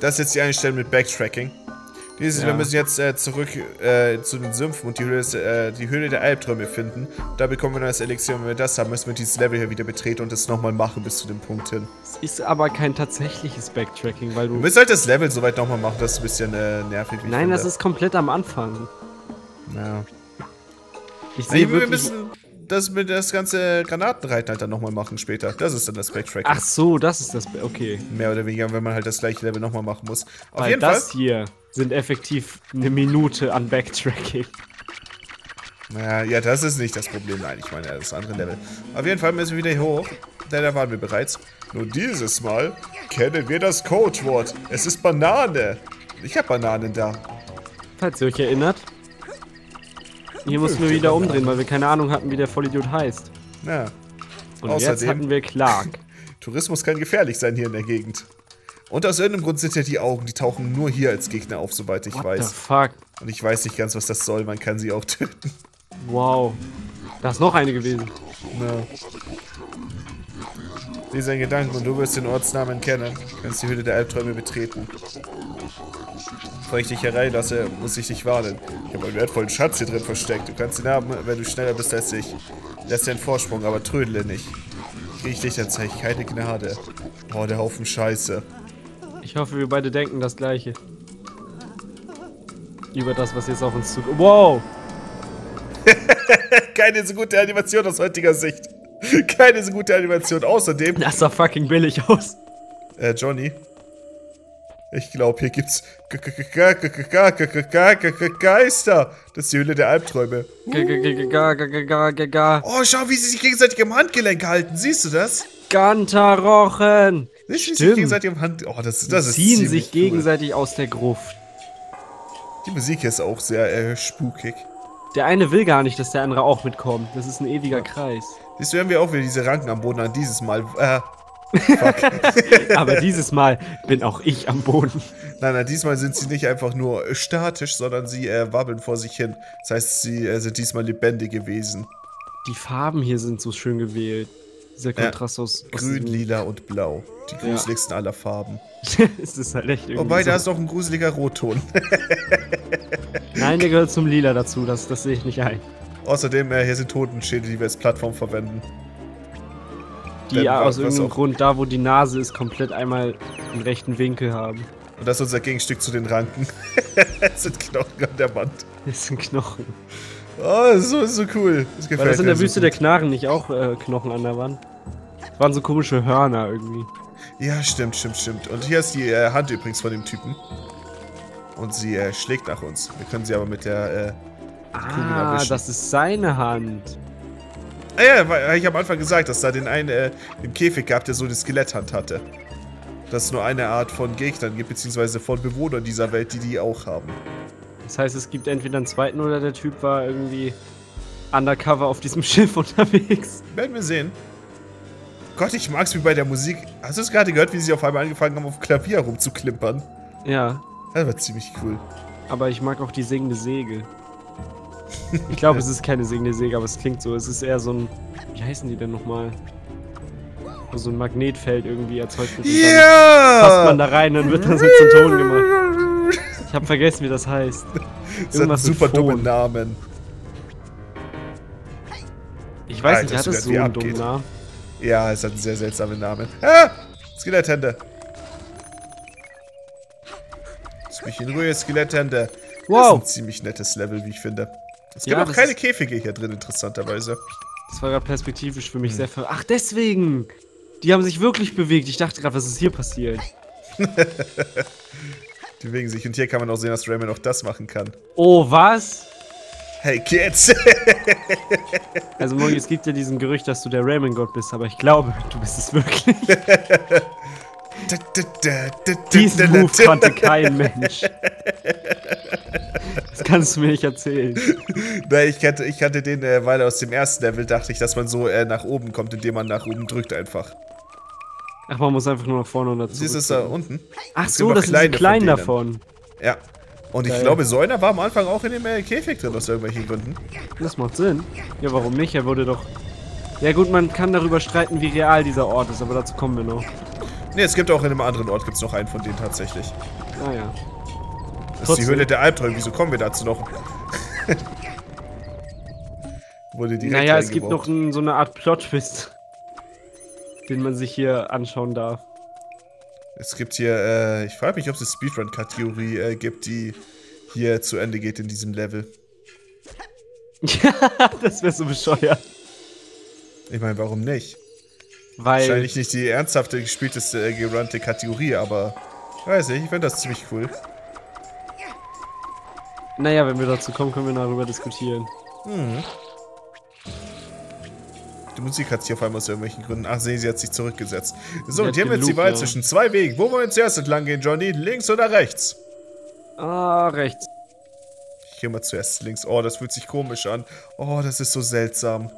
Das ist jetzt die Einstellung mit Backtracking. Dieses, ja. Wir müssen jetzt zurück zu den Sümpfen und die Höhle der Alpträume finden. Da bekommen wir das Elixier, und wenn wir das haben, müssen wir dieses Level hier wieder betreten und das nochmal machen bis zu dem Punkt hin. Es ist aber kein tatsächliches Backtracking, weil du... Du müsst halt das Level soweit nochmal machen, das ist ein bisschen nervig. Nein, das ist komplett am Anfang. Ja. Ich sehe wirklich... Wir müssen das ganze Granatenreiten halt dann nochmal machen später. Das ist dann das Backtracking. Ach so, das ist das... Okay. Mehr oder weniger, wenn man halt das gleiche Level nochmal machen muss. Auf jeden Fall... Das hier... sind effektiv eine Minute an Backtracking. Naja, ja, das ist nicht das Problem. Nein, ich meine, das ist ein anderes Level. Auf jeden Fall müssen wir wieder hier hoch, denn da waren wir bereits. Nur dieses Mal kennen wir das Codewort. Es ist Banane. Ich habe Bananen da. Falls ihr euch erinnert. Hier mussten wir wieder umdrehen, weil wir keine Ahnung hatten, wie der Vollidiot heißt. Ja. Und außerdem, jetzt hatten wir Clark. Tourismus kann gefährlich sein hier in der Gegend. Und aus irgendeinem Grund sind ja die Augen, die tauchen nur hier als Gegner auf, soweit ich weiß. What the fuck? Und ich weiß nicht ganz, was das soll, man kann sie auch töten. Wow. Da ist noch eine gewesen. Na. Lies deinen Gedanken und du wirst den Ortsnamen kennen. Du kannst die Höhle der Albträume betreten. Bevor ich dich hereinlasse, muss ich dich warnen. Ich habe einen wertvollen Schatz hier drin versteckt. Du kannst ihn haben, wenn du schneller bist als ich. Lass dir einen Vorsprung, aber trödele nicht. Krieg ich dich tatsächlich keine Gnade. Oh, der Haufen Scheiße. Ich hoffe, wir beide denken das Gleiche. Über das, was jetzt auf uns zukommt. Wow! Keine so gute Animation aus heutiger Sicht. Keine so gute Animation. Außerdem... Das sah fucking billig aus. Johnny. Ich glaube, hier gibt's... Geister. Das ist die Höhle der Albträume. Oh, schau, wie sie sich gegenseitig im Handgelenk halten. Siehst du das? Gantarochen. Die ziehen sich gegenseitig aus der Gruft. Die Musik ist auch sehr spukig. Der eine will gar nicht, dass der andere auch mitkommt. Das ist ein ewiger Kreis. Siehst du, haben wir auch wieder diese Ranken am Boden an. Dieses Mal. Fuck. Aber dieses Mal bin auch ich am Boden. Nein, nein, diesmal sind sie nicht einfach nur statisch, sondern sie wabbeln vor sich hin. Das heißt, sie sind diesmal lebendig gewesen. Die Farben hier sind so schön gewählt. Dieser Kontrast aus Grün, Lila und Blau. Die gruseligsten aller Farben. Es ist halt echt irgendwie. Wobei, da ist noch ein gruseliger Rotton. Nein, der gehört zum Lila dazu, das sehe ich nicht ein. Außerdem, hier sind Totenschädel, die wir als Plattform verwenden. Die aus irgendeinem Grund, da wo die Nase ist, komplett einmal einen rechten Winkel haben. Und das ist unser Gegenstück zu den Ranken. Es sind Knochen an der Wand. Es sind Knochen. Oh, das ist so cool. Das gefällt mir. War das in der Wüste der Knarren nicht auch Knochen an der Wand? Das waren so komische Hörner irgendwie. Ja, stimmt, stimmt, stimmt. Und hier ist die Hand übrigens von dem Typen. Und sie schlägt nach uns. Wir können sie aber mit der Kugel erwischen. Das ist seine Hand. Ah ja, weil ich am Anfang gesagt, dass da den einen im Käfig gab, der so eine Skeletthand hatte. Dass es nur eine Art von Gegnern gibt, beziehungsweise von Bewohnern dieser Welt, die auch haben. Das heißt, es gibt entweder einen zweiten oder der Typ war irgendwie undercover auf diesem Schiff unterwegs. Werden wir sehen. Gott, ich mag's wie bei der Musik. Hast du es gerade gehört, wie sie auf einmal angefangen haben, auf dem Klavier rumzuklimpern? Ja. Das war ziemlich cool. Aber ich mag auch die singende Säge. Ich glaube, es ist keine singende Säge, aber es klingt so. Es ist eher so ein... Wie heißen die denn nochmal? So ein Magnetfeld irgendwie erzeugt wird. Ja! Yeah! Passt man da rein, dann wird das so zum Ton gemacht. Ich hab vergessen, wie das heißt. Das hat einen super dummen Namen. Ich weiß nicht, hat das so einen dummen Namen? Ja, es hat einen sehr seltsamen Namen. Ah! Skeletthände! Lass mich in Ruhe, Skeletthände. Wow! Das ist ein ziemlich nettes Level, wie ich finde. Es gibt auch keine Käfige hier drin, interessanterweise. Das war gerade perspektivisch für mich sehr verrückt. Ach, deswegen! Die haben sich wirklich bewegt. Ich dachte gerade, was ist hier passiert? Die bewegen sich. Und hier kann man auch sehen, dass Rayman auch das machen kann. Oh, was? Hey, Kids! Also, Moggy, es gibt ja diesen Gerücht, dass du der Rayman-Gott bist, aber ich glaube, du bist es wirklich. Diesen Move konnte kein Mensch. Das kannst du mir nicht erzählen. Nein, ich kannte den, weil aus dem ersten Level dachte ich, dass man so nach oben kommt, indem man nach oben drückt einfach. Ach, man muss einfach nur nach vorne und dazu. Siehst du es da unten? Ach so, das ist klein davon. Ja. Und ich glaube, so einer war am Anfang auch in dem Käfig drin, aus irgendwelchen Gründen. Das macht Sinn. Ja, warum nicht? Er wurde doch... Ja gut, man kann darüber streiten, wie real dieser Ort ist, aber dazu kommen wir noch. Ne, es gibt auch in einem anderen Ort gibt's noch einen von denen tatsächlich. Naja. Das trotzdem. Ist die Höhle der Alpträume. Wieso kommen wir dazu noch? Wurde direkt naja, es gibt noch so eine Art Plot-Twist, den man sich hier anschauen darf. Es gibt hier, ich frage mich, ob es eine Speedrun-Kategorie gibt, die hier zu Ende geht in diesem Level. Ja, das wäre so bescheuert. Ich meine, warum nicht? Weil wahrscheinlich nicht die ernsthafte, gespielteste, gerunte Kategorie, aber ich weiß nicht, ich finde das ziemlich cool. Naja, wenn wir dazu kommen, können wir darüber diskutieren. Mhm. Die Musik hat sich auf einmal aus irgendwelchen Gründen... Ach, sehen Sie, hat sich zurückgesetzt. So, und hier haben wir jetzt die Wahl zwischen zwei Wegen. Wo wollen wir zuerst entlang gehen, Jonny? Links oder rechts? Ah, rechts. Ich gehe mal zuerst links. Oh, das fühlt sich komisch an. Oh, das ist so seltsam.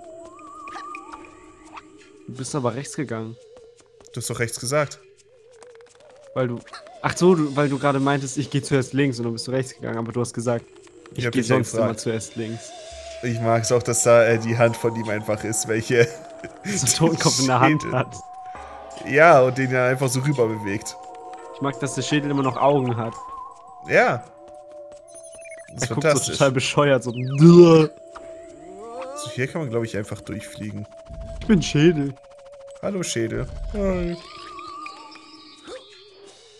Du bist aber rechts gegangen. Du hast doch rechts gesagt. Weil du... Ach so, weil du gerade meintest, ich gehe zuerst links und dann bist du rechts gegangen, aber du hast gesagt, ich gehe sonst immer zuerst links. Ich mag es auch, dass da die Hand von ihm einfach ist, welche so einen Totenkopf in der Hand hat. Ja, und den dann einfach so rüber bewegt. Ich mag, dass der Schädel immer noch Augen hat. Ja. Das ist fantastisch. So total bescheuert, so. So, hier kann man, glaube ich, einfach durchfliegen. Ich bin Schädel. Hallo, Schädel. Hi.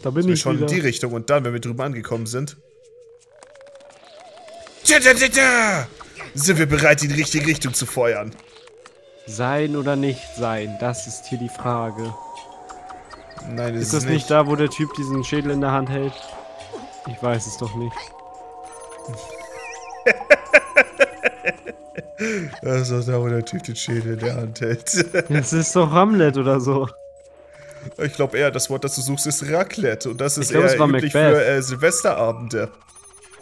Da bin ich schon wieder. In die Richtung und dann, wenn wir drüben angekommen sind. Sind wir bereit, in die richtige Richtung zu feuern? Sein oder nicht sein, das ist hier die Frage. Nein, ist das nicht da, wo der Typ diesen Schädel in der Hand hält? Ich weiß es doch nicht. Das ist doch da, wo der Typ den Schädel in der Hand hält. Das ist doch Hamlet oder so. Ich glaube eher, das Wort, das du suchst, ist Raclette. Und das ist eher üblich für Silvesterabende.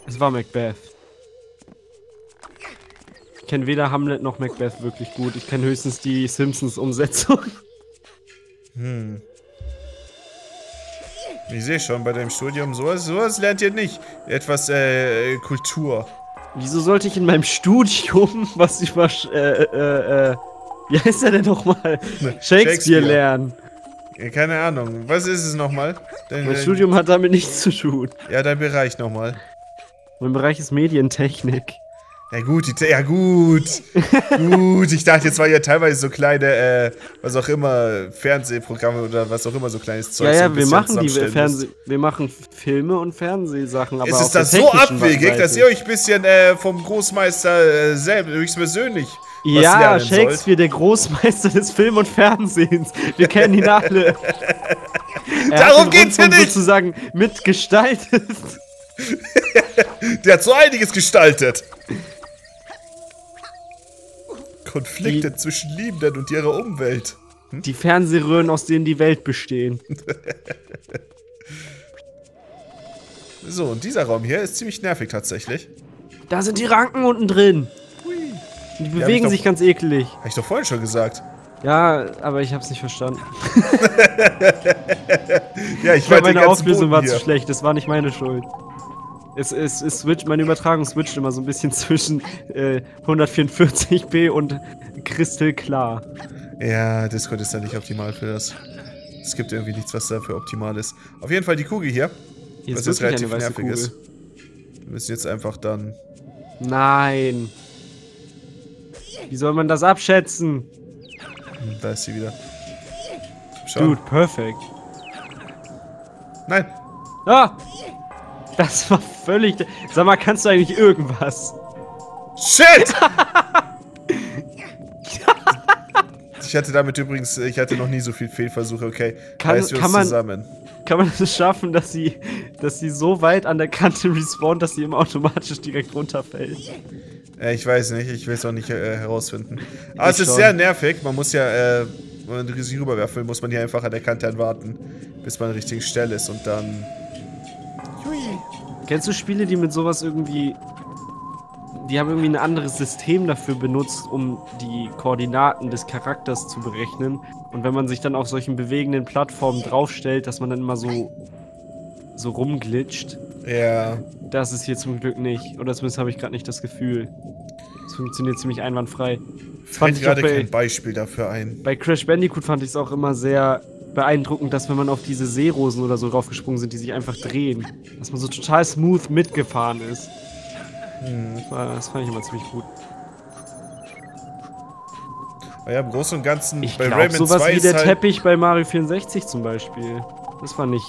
Es war Macbeth. Ich kenne weder Hamlet noch Macbeth wirklich gut. Ich kenne höchstens die Simpsons-Umsetzung. Hm. Ich sehe schon, bei deinem Studium sowas lernt ihr nicht. Etwas Kultur. Wieso sollte ich in meinem Studium was über... Wie heißt er denn nochmal? Shakespeare lernen. Keine Ahnung. Was ist es nochmal? Mein Studium hat damit nichts zu tun. Ja, dein Bereich nochmal. Mein Bereich ist Medientechnik. Na gut, gut. Ich dachte, jetzt waren ja teilweise so kleine, was auch immer, Fernsehprogramme oder was auch immer, so kleines Zeug. Ja, wir machen Filme und Fernsehsachen, aber es ist das so abwegig, dass ihr euch ein bisschen vom Großmeister selbst, höchstpersönlich. Ja, Shakespeare, der Großmeister des Film- und Fernsehens. Wir kennen ihn alle. Darum geht's hier nicht! Sozusagen mitgestaltet. Der hat so einiges gestaltet. Konflikte zwischen Liebenden und ihrer Umwelt. Hm? Die Fernsehröhren, aus denen die Welt bestehen. So, und dieser Raum hier ist ziemlich nervig tatsächlich. Da sind die Ranken unten drin. Die bewegen sich ganz eklig. Hab ich doch vorhin schon gesagt. Ja, aber ich hab's nicht verstanden. Ja, ich glaube, meine Auflösung war zu schlecht. Das war nicht meine Schuld. Es switcht, meine Übertragung switcht immer so ein bisschen zwischen 144p und kristallklar. Ja, Discord ist ja nicht optimal für das. Es gibt irgendwie nichts, was dafür optimal ist. Auf jeden Fall die Kugel hier. Was jetzt relativ nervig ist. Wir müssen jetzt einfach dann... Nein! Wie soll man das abschätzen? Da ist sie wieder. Schau. Dude, perfekt. Nein! Ah! Das war völlig... Sag mal, kannst du eigentlich irgendwas? Shit! Ich hatte damit übrigens... Ich hatte noch nie so viel Fehlversuche, okay. Kann man das schaffen, dass sie so weit an der Kante respawnt, dass sie immer automatisch direkt runterfällt? Ich weiß nicht, ich will es auch nicht herausfinden. Aber es ist sehr nervig, man muss ja, wenn man riesig rüberwerfen will, muss man hier einfach an der Kante anwarten, bis man an der richtigen Stelle ist und dann... Hui. Kennst du Spiele, die mit sowas irgendwie... Die haben irgendwie ein anderes System dafür benutzt, um die Koordinaten des Charakters zu berechnen. Und wenn man sich dann auf solchen bewegenden Plattformen draufstellt, dass man dann immer so rumglitscht. Ja. Das ist hier zum Glück nicht. Oder zumindest habe ich gerade nicht das Gefühl. Es funktioniert ziemlich einwandfrei. Fällt gerade kein Beispiel dafür ein. Bei Crash Bandicoot fand ich es auch immer sehr... beeindruckend, dass wenn man auf diese Seerosen oder so draufgesprungen sind, die sich einfach drehen, dass man so total smooth mitgefahren ist. Das fand ich immer ziemlich gut. Ja, im Großen und Ganzen ich bei glaub, Rayman sowas 2 wie ist der halt Teppich bei Mario 64 zum Beispiel. Das war nicht.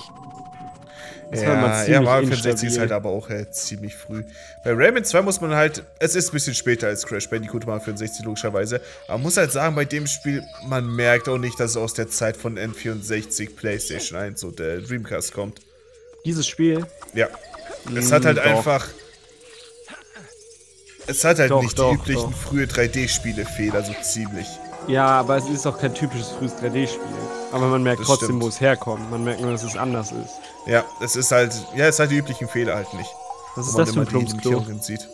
Das war immer ziemlich Mario 64 ist halt aber auch ziemlich früh. Bei Rayman 2 muss man halt, es ist ein bisschen später als Crash Bandicoot Mario 64 logischerweise, aber man muss halt sagen, bei dem Spiel, man merkt auch nicht, dass es aus der Zeit von N64, Playstation 1 und der Dreamcast kommt. Dieses Spiel? Ja. Es hat halt doch einfach... Es hat halt doch, nicht doch, die üblichen frühe 3D-Spiele-Fehler, also ziemlich. Ja, aber es ist auch kein typisches frühes 3D-Spiel. Aber man merkt das trotzdem, stimmt, wo es herkommt. Man merkt nur, dass es anders ist. Ja, es ist halt, die üblichen Fehler halt nicht. Was ist das für ein Plumpsklo?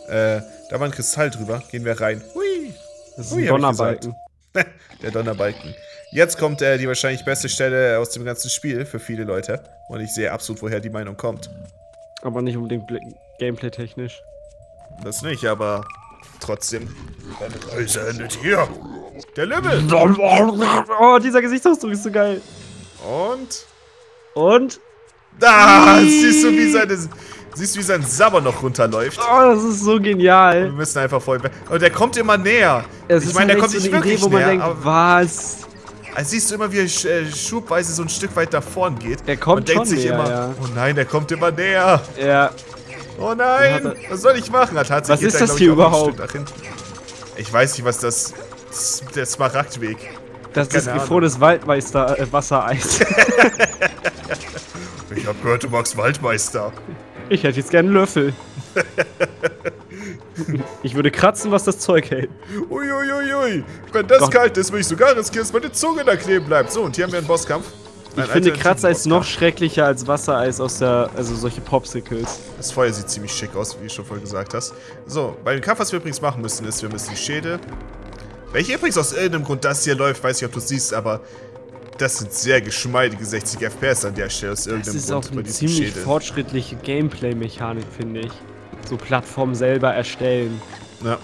Da war ein Kristall drüber. Gehen wir rein. Hui! Das ist ein Donnerbalken. Der Donnerbalken. Jetzt kommt die wahrscheinlich beste Stelle aus dem ganzen Spiel für viele Leute. Und ich sehe absolut, woher die Meinung kommt. Aber nicht unbedingt gameplay-technisch. Das nicht, aber trotzdem. Deine Reise endet hier. Der Level. Oh, dieser Gesichtsausdruck ist so geil. Und? Da siehst du, wie sein Sabber noch runterläuft. Oh, das ist so genial. Wir müssen einfach voll. Und der kommt immer näher. Ich meine, der kommt nicht wirklich näher. Wo man denkt, was? Also siehst du immer, wie er schubweise so ein Stück weit da vorn geht. Der kommt schon näher. Oh nein, der kommt immer näher. Ja. Oh nein! Was soll ich machen? Was ist das hier überhaupt? Ich weiß nicht, was das... Der Smaragdweg. Das ist gefrorenes Waldmeister-Wassereis. Ich hab gehört, du magst Waldmeister. Ich hätte jetzt gerne einen Löffel. Ich würde kratzen, was das Zeug hält. Uiuiuiui. Wenn das kalt ist, würde ich sogar riskieren, dass meine Zunge da kleben bleibt. So, und hier haben wir einen Bosskampf. Ich finde Kratzeis noch schrecklicher als Wassereis aus der, also solche Popsicles. Das Feuer sieht ziemlich schick aus, wie du schon vorhin gesagt hast. So, bei dem Kampf, was wir übrigens machen müssen, ist, wir müssen die Schädel... Welche übrigens aus irgendeinem Grund das hier läuft, weiß nicht, ob du es siehst, aber... Das sind sehr geschmeidige 60 FPS an der Stelle, aus irgendeinem Grund. Das ist auch eine ziemlich fortschrittliche Gameplay-Mechanik, finde ich. So Plattformen selber erstellen. Ja.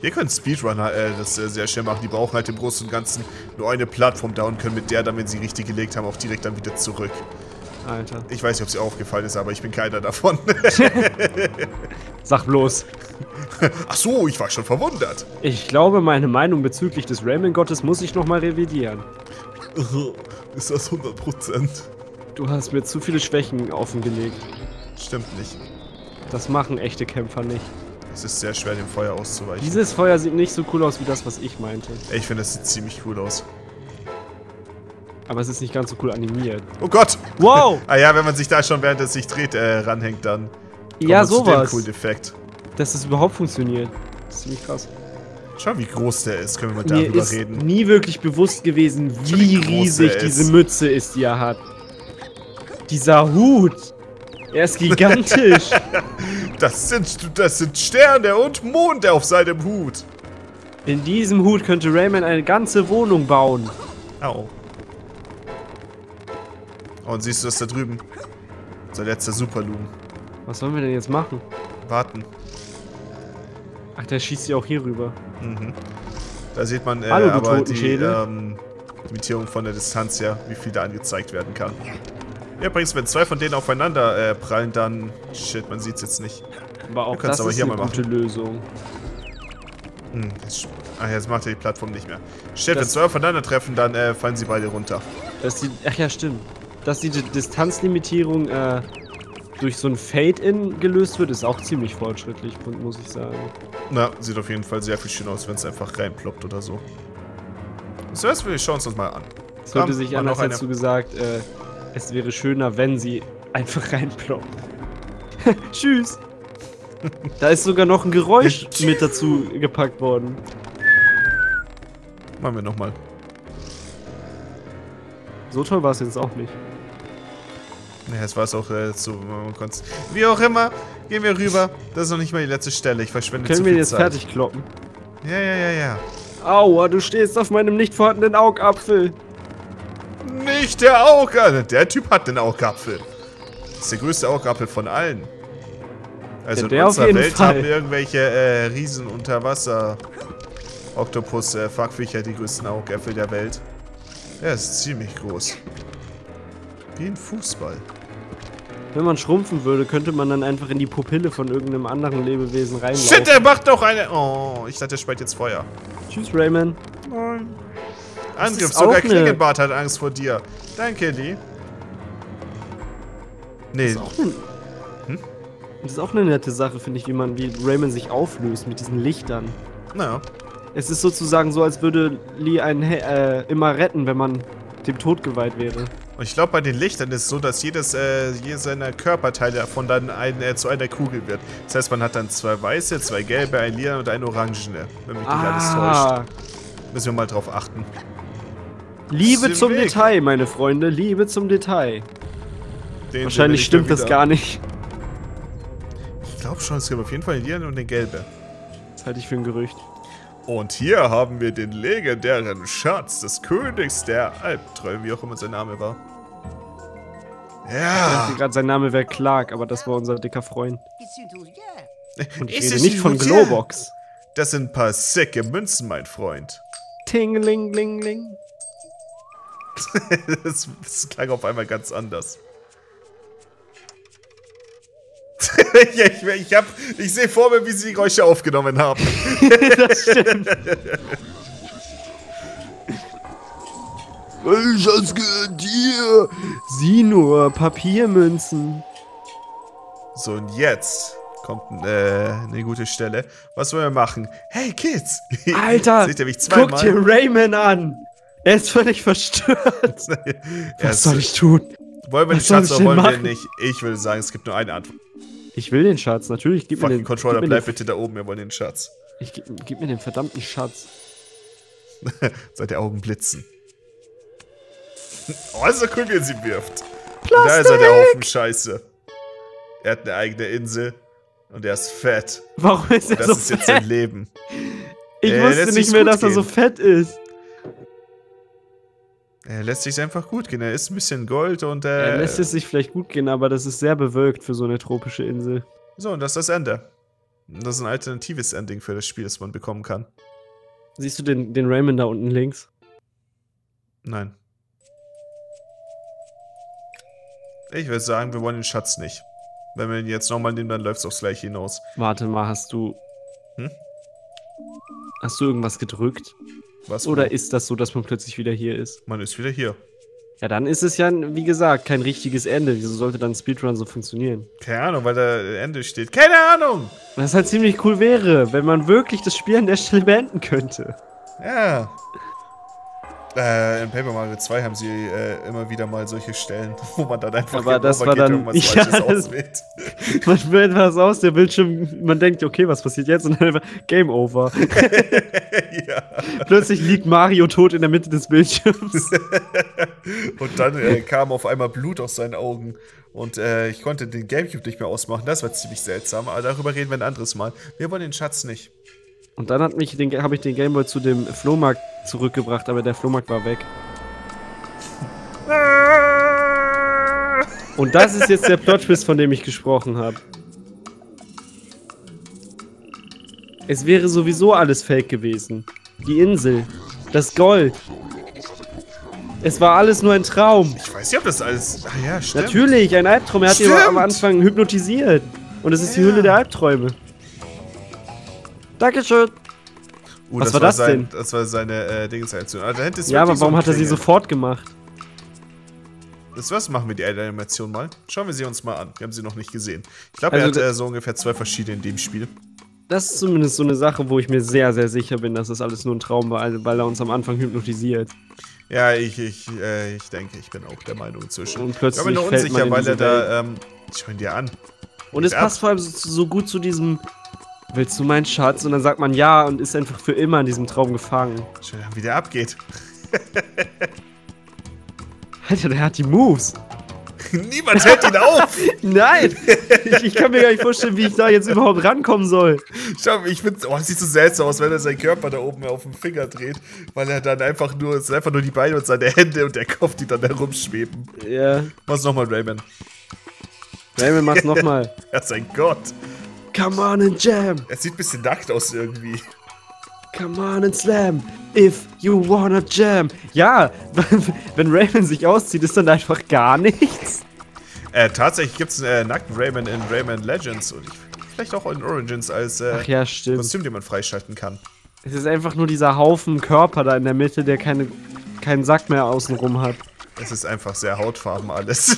Hier können Speedrunner das sehr schnell machen. Die brauchen halt im Großen und Ganzen nur eine Plattform da und können mit der dann, wenn sie richtig gelegt haben, auch direkt dann wieder zurück. Alter. Ich weiß nicht, ob sie aufgefallen ist, aber ich bin keiner davon. Sag bloß. Ach so, ich war schon verwundert. Ich glaube, meine Meinung bezüglich des Rayman-Gottes muss ich nochmal revidieren. Ist das 100%? Du hast mir zu viele Schwächen offengelegt. Stimmt nicht. Das machen echte Kämpfer nicht. Es ist sehr schwer, dem Feuer auszuweichen. Dieses Feuer sieht nicht so cool aus wie das, was ich meinte. Ich finde, das sieht ziemlich cool aus. Aber es ist nicht ganz so cool animiert. Oh Gott! Wow! Ah ja, wenn man sich da schon, während es sich dreht, ranhängt, dann kommt ja sowas. Cool Effekt. Dass das überhaupt funktioniert. Das ist ziemlich krass. Schau, wie groß der ist. Können wir mal darüber reden. Mir ist nie wirklich bewusst gewesen, wie riesig diese Mütze ist, die er hat. Dieser Hut. Er ist gigantisch. Das sind Sterne und Monde auf seinem Hut. In diesem Hut könnte Rayman eine ganze Wohnung bauen. Au. Oh, und siehst du das da drüben? Unser letzter Superloom. Was sollen wir denn jetzt machen? Warten. Ach, der schießt ja auch hier rüber. Mhm. Da sieht man hallo, aber die Limitierung von der Distanz her, wie viel da angezeigt werden kann. Ja, übrigens, wenn zwei von denen aufeinander prallen, dann... Shit, man sieht's jetzt nicht. Aber auch das ist eine gute Lösung. Hm, jetzt macht er die Plattform nicht mehr. Shit, wenn zwei aufeinander treffen, dann fallen sie beide runter. Ach ja, stimmt. Dass die Distanzlimitierung durch so ein Fade-In gelöst wird, ist auch ziemlich fortschrittlich, muss ich sagen. Na, sieht auf jeden Fall sehr viel schöner aus, wenn es einfach reinploppt oder so. Zuerst schauen wir uns das mal an. Es hörte sich an, als hättest du gesagt, es wäre schöner, wenn sie einfach reinploppen. Tschüss. Da ist sogar noch ein Geräusch mit dazu gepackt worden. Machen wir nochmal. So toll war es jetzt auch nicht. Naja, es war es auch so. Wie auch immer, gehen wir rüber. Das ist noch nicht mal die letzte Stelle. Ich verschwende zu viel Zeit. Können wir jetzt fertig kloppen? Ja. Aua, du stehst auf meinem nicht vorhandenen Augapfel. Nicht der Augapfel. Der Typ hat den Augapfel. Das ist der größte Augapfel von allen. Also in unserer Welt haben irgendwelche riesen Unterwasser Oktopus Fachviecher die größten Augäpfel der Welt. Der ist ziemlich groß. spielen Fußball. Wenn man schrumpfen würde, könnte man dann einfach in die Pupille von irgendeinem anderen Lebewesen reinlaufen. Shit, er macht doch eine... Oh, ich dachte, er speit jetzt Feuer. Tschüss, Rayman. Nein. Angriff, sogar Klingelbart hat Angst vor dir. Danke, Lee. Nee. Das ist auch eine nette Sache, finde ich, wie man, wie Rayman sich auflöst mit diesen Lichtern. Naja. Es ist sozusagen so, als würde Lee einen immer retten, wenn man dem Tod geweiht wäre. Und ich glaube, bei den Lichtern ist es so, dass jedes seiner Körperteile davon dann zu einer Kugel wird. Das heißt, man hat dann zwei weiße, zwei gelbe, ein lila und ein orangene. Wenn mich nicht alles täuscht. Müssen wir mal drauf achten. Liebe zum Detail, meine Freunde. Liebe zum Detail. Wahrscheinlich stimmt das gar nicht. Ich glaube schon, es gibt auf jeden Fall den lila und den gelbe. Das halte ich für ein Gerücht. Und hier haben wir den legendären Schatz des Königs der Alpträume, wie auch immer sein Name war. Ja. Ich dachte gerade, sein Name wäre Clark, aber das war unser dicker Freund. Und ich rede nicht von Globox. Das sind ein paar sicke Münzen, mein Freund. Tinglingling. Das klang auf einmal ganz anders. Ich sehe vor mir, wie sie die Geräusche aufgenommen haben. Das stimmt. Das gehört dir. Sieh nur, Papiermünzen. So, und jetzt kommt eine gute Stelle. Was wollen wir machen? Hey, Kids. Alter, seht ihr mich zweimal? Guckt dir Rayman an. Er ist völlig verstört. Was soll ich tun? Wollen wir den Schatz oder wollen wir den nicht? Ich würde sagen, es gibt nur eine Antwort. Ich will den Schatz, natürlich. Gib mir den Controller, bleib bitte da oben, wir wollen den Schatz. Gib mir den verdammten Schatz. Seit der Augen blitzen. Oh, also Kugeln sie wirft. Plastik! Da ist er, der Haufen Scheiße. Er hat eine eigene Insel und er ist fett. Warum ist er so fett? Das ist jetzt sein Leben. Ich wusste nicht mehr, dass er so fett ist. Er lässt sich einfach gut gehen. Er ist ein bisschen Gold und er lässt es sich vielleicht gut gehen, aber das ist sehr bewölkt für so eine tropische Insel. So, und das ist das Ende. Das ist ein alternatives Ending für das Spiel, das man bekommen kann. Siehst du den Rayman da unten links? Nein. Ich würde sagen, wir wollen den Schatz nicht. Wenn wir ihn jetzt nochmal nehmen, dann läuft es aufs Gleiche hinaus. Warte mal, hast du... Hm? Hast du irgendwas gedrückt? Was? Oder ist das so, dass man plötzlich wieder hier ist? Man ist wieder hier. Ja, dann ist es ja, wie gesagt, kein richtiges Ende. Wieso sollte dann Speedrun so funktionieren? Keine Ahnung, weil da Ende steht. Keine Ahnung! Was halt ziemlich cool wäre, wenn man wirklich das Spiel an der Stelle beenden könnte. Ja. In Paper Mario 2 haben sie immer wieder mal solche Stellen, wo man dann einfach... Aber das war dann... Ja, man will etwas aus, der Bildschirm... Man denkt, okay, was passiert jetzt? Und dann einfach... Game over. Ja. Plötzlich liegt Mario tot in der Mitte des Bildschirms. Und dann kam auf einmal Blut aus seinen Augen. Und ich konnte den Gamecube nicht mehr ausmachen. Das war ziemlich seltsam. Aber darüber reden wir ein anderes Mal. Wir wollen den Schatz nicht. Und dann habe ich den Gameboy zu dem Flohmarkt zurückgebracht, aber der Flohmarkt war weg. Und das ist jetzt der Plot-Twist, von dem ich gesprochen habe. Es wäre sowieso alles fake gewesen. Die Insel, das Gold. Es war alles nur ein Traum. Ich weiß nicht, ob das alles... Ah ja, stimmt. Natürlich, ein Albtraum. Er hat ihn am Anfang hypnotisiert. Und es ist die Höhle der Albträume. Dankeschön. Was war das denn? Das war seine Dings-Animation. Ja, aber warum hat er sie sofort gemacht? Machen wir die Animation mal. Schauen wir sie uns mal an. Wir haben sie noch nicht gesehen. Ich glaube, er hat so ungefähr 2 verschiedene in dem Spiel. Das ist zumindest so eine Sache, wo ich mir sehr, sehr sicher bin, dass das alles nur ein Traum war, weil er uns am Anfang hypnotisiert. Ja, ich denke, ich bin auch der Meinung inzwischen. Und plötzlich ich bin mir unsicher, weil er da... schau ihn dir an. Und es passt vor allem so gut zu diesem... Willst du meinen Schatz? Und dann sagt man ja und ist einfach für immer in diesem Traum gefangen. Schön, wie der abgeht. Alter, der hat die Moves. Niemand hält ihn auf. Nein, ich kann mir gar nicht vorstellen, wie ich da jetzt überhaupt rankommen soll. Schau, ich finde, oh, das sieht so seltsam aus, wenn er seinen Körper da oben auf den Finger dreht, weil er dann einfach nur die Beine und seine Hände und der Kopf, die dann herumschweben. Ja. Mach's nochmal, Rayman. Rayman, mach's nochmal. Er ist ein Gott. Come on and jam! Er sieht ein bisschen nackt aus irgendwie. come on and slam, if you wanna jam. Ja, wenn Rayman sich auszieht, ist dann einfach gar nichts. Tatsächlich gibt es einen nackten Rayman in Rayman Legends und vielleicht auch in Origins als Kostüm, den man freischalten kann. Es ist einfach nur dieser Haufen Körper da in der Mitte, der keinen Sack mehr außenrum hat. Es ist einfach sehr hautfarben alles.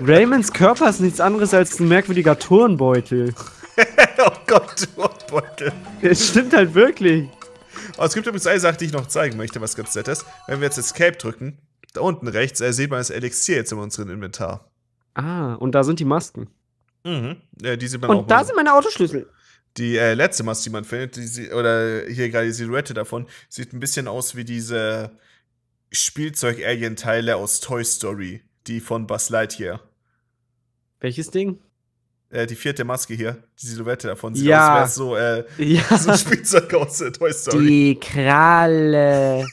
Raymans Körper ist nichts anderes als ein merkwürdiger Turnbeutel. Oh Gott, Turnbeutel. Es stimmt halt wirklich. Oh, es gibt übrigens eine Sache, die ich noch zeigen möchte, was ganz nett ist. Wenn wir jetzt Escape drücken, da unten rechts sieht man das Elixier jetzt in unserem Inventar. Ah, und da sind die Masken. Mhm, die sieht man auch. Und da sind meine Autoschlüssel. Die letzte Maske, die man findet, oder hier gerade die Silhouette davon, sieht ein bisschen aus wie diese Spielzeug-Alien-Teile aus Toy Story, die von Buzz Lightyear. Welches Ding? Die vierte Maske hier, die Silhouette davon sieht aus, als wäre es so, so ein Spielzeug aus Toy Story. Die Kralle.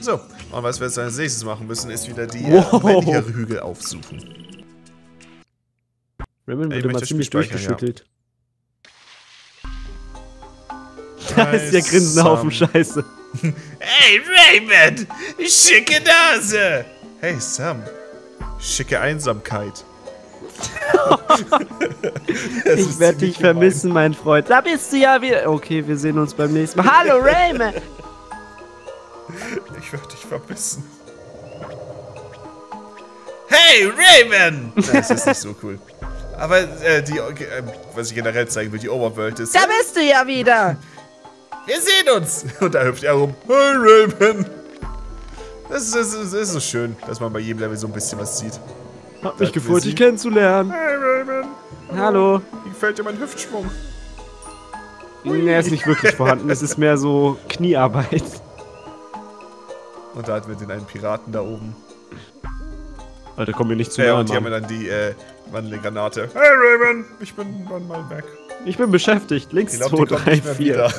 So, und was wir jetzt als nächstes machen müssen, ist wieder die männliche Hügel aufsuchen. Raymond wurde mal ziemlich durchgeschüttelt. Ja. Da ist der Grinsenhaufen Scheiße. Hey Raymond, schicke Nase! Hey Sam, schicke Einsamkeit. Ich werde dich vermissen, mein Freund. Da bist du ja wieder. Okay, wir sehen uns beim nächsten Mal. Hallo Raymond! Ich werde dich vermissen. Hey Raymond! Das ist nicht so cool. Aber was ich generell zeigen will, die Overworld ist... Da bist du ja wieder! Wir sehen uns! Und da hüpft er rum. Hey, Raven! Das ist so schön, dass man bei jedem Level so ein bisschen was sieht. Hab mich gefreut, dich kennenzulernen. Hey, Raven! Hallo! Wie gefällt dir mein Hüftschwung? Nee, ist nicht wirklich vorhanden. Es ist mehr so Kniearbeit. Und da hatten wir den einen Piraten da oben. Alter, komm mir nicht zu nah. Und hier haben wir dann die... Wandelgranate. Hey Raven, ich bin mal weg. Ich bin beschäftigt. Links 2, 3, 4.